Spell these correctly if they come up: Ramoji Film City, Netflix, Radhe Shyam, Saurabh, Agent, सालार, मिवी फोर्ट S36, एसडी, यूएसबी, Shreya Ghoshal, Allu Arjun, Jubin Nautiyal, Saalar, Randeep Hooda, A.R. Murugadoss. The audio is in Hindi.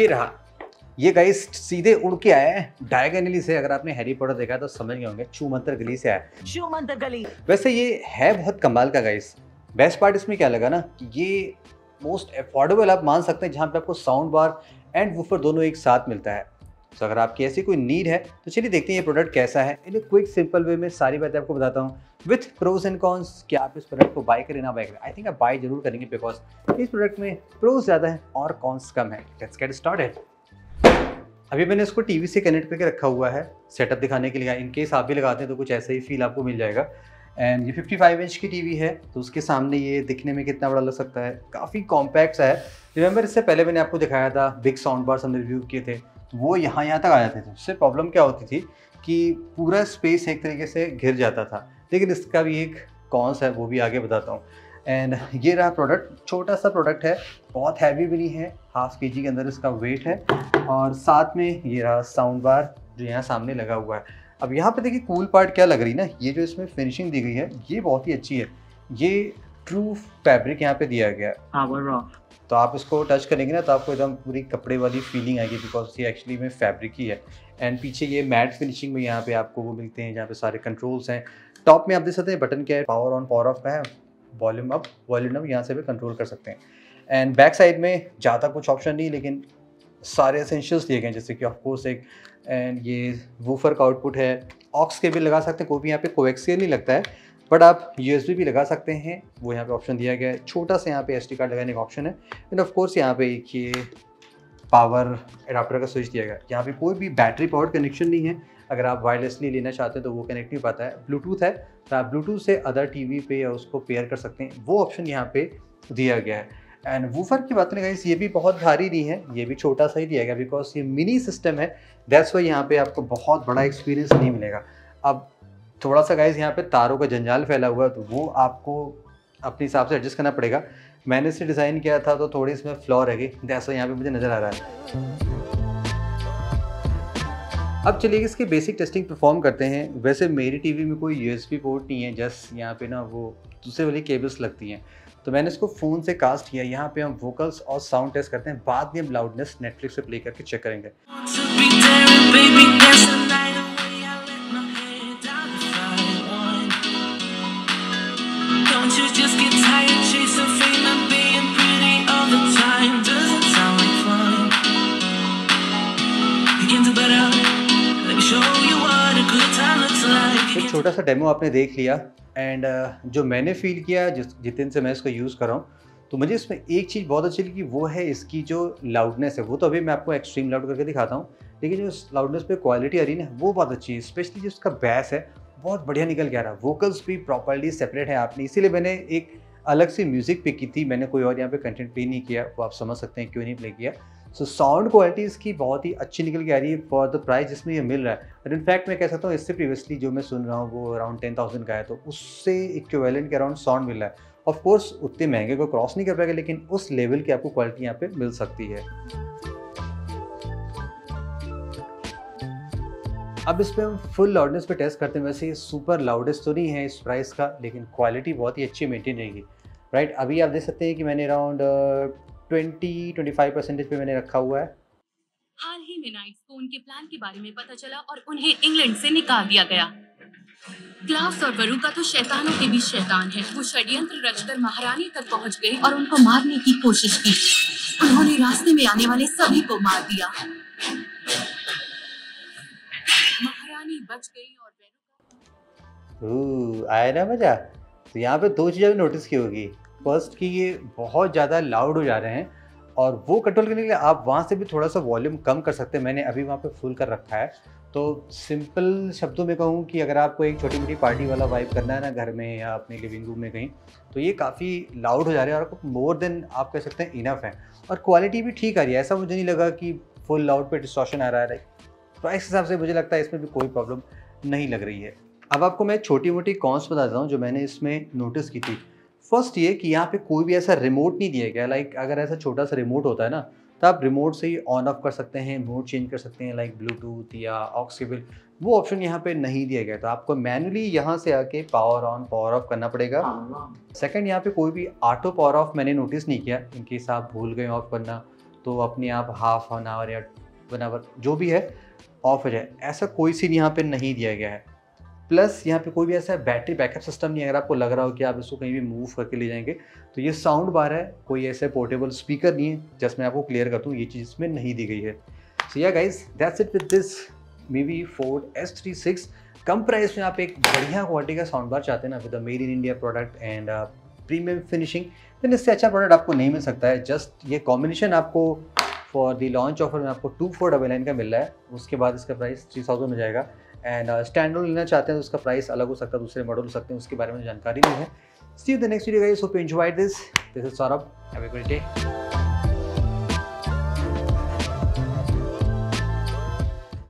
ये रहा, ये गाइस सीधे उड़ के आया है डायगोनली से। अगर आपने हैरी पॉटर देखा तो समझ गए होंगे, चूमंतर गली से आया है। चूमंतर गली वैसे ये है बहुत कमाल का गाइस। बेस्ट पार्ट इसमें क्या लगा ना, ये मोस्ट अफोर्डेबल आप मान सकते हैं, जहाँ पे आपको साउंड बार एंड वूफर दोनों एक साथ मिलता है। तो अगर आपकी ऐसी कोई नीड है तो चलिए देखते हैं ये प्रोडक्ट कैसा है। इन क्विक सिंपल वे में सारी बातें आपको बताता हूँ विथ प्रोज एंड कॉन्स। क्या आप इस प्रोडक्ट को बाय करें ना बाय करें? आई थिंक आप बाय जरूर करेंगे बिकॉज इस प्रोडक्ट में प्रोज ज़्यादा है और कॉन्स कम है। Let's get started. अभी मैंने इसको टीवी से कनेक्ट करके रखा हुआ है सेटअप दिखाने के लिए, इनकेस आप भी लगाते हैं तो कुछ ऐसा ही फील आपको मिल जाएगा। एंड ये 55 इंच की टीवी है तो उसके सामने ये दिखने में कितना बड़ा लग सकता है, काफ़ी कॉम्पैक्ट सा है। रिमेंबर इससे पहले मैंने आपको दिखाया था बिग साउंड बार्स हमने रिव्यू किए थे, तो वो यहाँ तक आ जाते थे। उससे प्रॉब्लम क्या होती थी कि पूरा स्पेस एक तरीके से घिर जाता था। लेकिन इसका भी एक कॉन्स है, वो भी आगे बताता हूँ। एंड ये रहा प्रोडक्ट, छोटा सा प्रोडक्ट है, बहुत हैवी भी नहीं है, हाफ केजी के अंदर इसका वेट है। और साथ में ये रहा साउंड बार जो यहाँ सामने लगा हुआ है। अब यहाँ पे देखिए कूल पार्ट क्या लग रही ना, ये जो इसमें फिनिशिंग दी गई है ये बहुत ही अच्छी है। ये ट्रू फैब्रिक यहाँ पे दिया गया है, तो आप इसको टच करेंगे ना तो आपको एकदम पूरी कपड़े वाली फीलिंग आएगी बिकॉज ये एक्चुअली में फैब्रिक ही है। एंड पीछे ये मैट फिनिशिंग में यहाँ पे आपको वो मिलते हैं, जहाँ पे सारे कंट्रोल्स हैं। टॉप में आप देख सकते हैं बटन क्या है, पावर ऑन पावर ऑफ का है, वॉल्यूम अप वॉल्यूम डाउन यहाँ से भी कंट्रोल कर सकते हैं। एंड बैक साइड में ज़्यादा कुछ ऑप्शन नहीं, लेकिन सारे एसेंशियल्स दिए गए हैं जैसे कि ऑफकोर्स एक एंड ये वूफर का आउटपुट है। ऑक्स के भी लगा सकते हैं, कोई भी यहाँ पे कोएक्सियल नहीं लगता है, बट आप यूएसबी भी लगा सकते हैं, वो यहाँ पे ऑप्शन दिया गया है। छोटा सा यहाँ पे एसडी कार्ड लगाने का ऑप्शन है। एंड ऑफकोर्स यहाँ पे एक ये पावर एडाप्टर का स्विच दिया गया है। यहाँ पे कोई भी बैटरी पावर कनेक्शन नहीं है, अगर आप वायरलेसली लेना चाहते हैं तो वो कनेक्ट नहीं पाता है। ब्लूटूथ है तो आप ब्लूटूथ से अदर टीवी पे या उसको पेयर कर सकते हैं, वो ऑप्शन यहाँ पे दिया गया है। एंड वूफर की बात नहीं गाइस, ये भी बहुत भारी नहीं है, ये भी छोटा सा ही दिया गया बिकॉज ये मिनी सिस्टम है। दैट्स वाई यहाँ पे आपको बहुत बड़ा एक्सपीरियंस नहीं मिलेगा। अब थोड़ा सा गाइस यहाँ पे तारों का जंजाल फैला हुआ है, तो वो आपको अपने हिसाब से एडजस्ट करना पड़ेगा। मैंने इसे डिज़ाइन किया था तो थोड़ी इसमें फ्लॉ रह गई, दैट्स वाई यहाँ पे मुझे नज़र आ रहा है। अब चलिए इसके बेसिक टेस्टिंग परफॉर्म करते हैं। वैसे मेरी टीवी में कोई यूएसबी पोर्ट नहीं है, जस्ट यहाँ पे ना वो दूसरे वाली केबल्स लगती हैं, तो मैंने इसको फ़ोन से कास्ट किया। यहाँ पे हम वोकल्स और साउंड टेस्ट करते हैं, बाद में हम लाउडनेस नेटफ्लिक्स से प्ले करके चेक करेंगे। एक छोटा सा डेमो आपने देख लिया। एंड जो मैंने फील किया जितने से मैं इसको यूज़ कर रहा हूँ, तो मुझे इसमें एक चीज़ बहुत अच्छी लगी, वो है इसकी जो लाउडनेस है। वो तो अभी मैं आपको एक्सट्रीम लाउड करके दिखाता हूँ, लेकिन जो इस लाउडनेस पे क्वालिटी आ रही है ना वो बहुत अच्छी है। स्पेशली जो इसका बैस है बहुत बढ़िया निकल के आ रहा है, वोकल्स भी प्रॉपरली सेपरेट है आपने, इसीलिए मैंने एक अलग सी म्यूज़िक पे की थी, मैंने कोई और यहाँ पे कंटेंट प्ले नहीं किया, वो आप समझ सकते हैं क्यों नहीं प्ले किया। सो साउंड क्वालिटी इसकी बहुत ही अच्छी निकल के आ रही है फॉर द प्राइस जिसमें ये मिल रहा है। और इनफैक्ट मैं कह सकता हूँ इससे प्रीवियसली जो मैं सुन रहा हूँ वो अराउंड 10,000 का है, तो उससे इक्विवेलेंट के अराउंड साउंड मिल रहा है। ऑफकोर्स उतने महंगे को क्रॉस नहीं कर पाएगा, लेकिन उस लेवल की आपको क्वालिटी यहाँ पर मिल सकती है। अब इसमें हम फुल लाउडनेस पे टेस्ट करते हैं। वैसे ये सुपर लाउडेस्ट तो नहीं है इस प्राइस का, लेकिन क्वालिटी बहुत ही अच्छी मेंटेन रहेगी। राइट, अभी आप देख सकते हैं कि मैंने अराउंड 20-25% पे मैंने रखा हुआ है। हाल ही में नाइट्स को उनके प्लान के बारे में पता चला और उन्हें इंग्लैंड से निकाल दिया गया। क्लाउस और वरूका तो शैतानों के भी शैतान है, वो षड्यंत्र रचकर महारानी तक पहुँच गए और उनको मारने की कोशिश की। उन्होंने रास्ते में आने वाले सभी को मार दिया। बच गई और आया ना मजा। तो यहाँ पे दो चीज़ें नोटिस की होगी, फर्स्ट कि ये बहुत ज़्यादा लाउड हो जा रहे हैं, और वो कंट्रोल करने के लिए आप वहाँ से भी थोड़ा सा वॉल्यूम कम कर सकते हैं। मैंने अभी वहाँ पे फुल कर रखा है। तो सिंपल शब्दों में कहूँ कि अगर आपको एक छोटी मोटी पार्टी वाला वाइब करना है ना घर में या अपने लिविंग रूम में कहीं, तो ये काफ़ी लाउड हो जा रहा है और मोर देन आप कह सकते हैं इनफ है। और क्वालिटी भी ठीक आ रही है, ऐसा मुझे नहीं लगा कि फुल लाउड पर डिस्टॉर्शन आ रहा है। प्राइस हिसाब से मुझे लगता है इसमें भी कोई प्रॉब्लम नहीं लग रही है। अब आपको मैं छोटी मोटी कॉन्स बताता हूँ जो मैंने इसमें नोटिस की थी। फर्स्ट ये कि यहाँ पे कोई भी ऐसा रिमोट नहीं दिया गया। लाइक अगर ऐसा छोटा सा रिमोट होता है ना तो आप रिमोट से ही ऑन ऑफ कर सकते हैं, मोड चेंज कर सकते हैं, लाइक ब्लूटूथ या ऑक्स केबल, वो ऑप्शन यहाँ पे नहीं दिया गया। तो आपको मैनुअली यहाँ से आके पावर ऑन पावर ऑफ करना पड़ेगा। सेकंड, यहाँ पे कोई भी ऑटो पावर ऑफ मैंने नोटिस नहीं किया, इनकेस आप भूल गए ऑफ करना। तो अपने आप हाफ एन आवर या 1 आवर जो भी है ऑफ हो जाए, ऐसा कोई सीन यहाँ पे नहीं दिया गया है। प्लस यहाँ पे कोई भी ऐसा बैटरी बैकअप सिस्टम नहीं है। अगर आपको लग रहा हो कि आप इसको कहीं भी मूव करके ले जाएंगे, तो ये साउंड बार है, कोई ऐसे पोर्टेबल स्पीकर नहीं है। जस्ट मैं आपको क्लियर कर दूँ, ये चीज़ इसमें नहीं दी गई है। So yeah guys, that's it with this मिवी फोर्ट S36। कम प्राइस में आप एक बढ़िया क्वालिटी का साउंड बार चाहते हैं ना, with a made in India product and premium finishing, then इससे अच्छा प्रोडक्ट आपको नहीं मिल सकता है। जस्ट ये कॉम्बिनेशन आपको फॉर दी लॉन्च ऑफर में आपको 2499 का मिल रहा है। उसके बाद इसका प्राइस 3000 हो जाएगा। एंड स्टैंडर्ड लेना चाहते हैं तो उसका प्राइस अलग हो सकता है, दूसरे मॉडल हो सकते हैं, उसके बारे में जानकारी नहीं है। See you the next video guys, hope you enjoyed this. This is Saurabh, have a great day.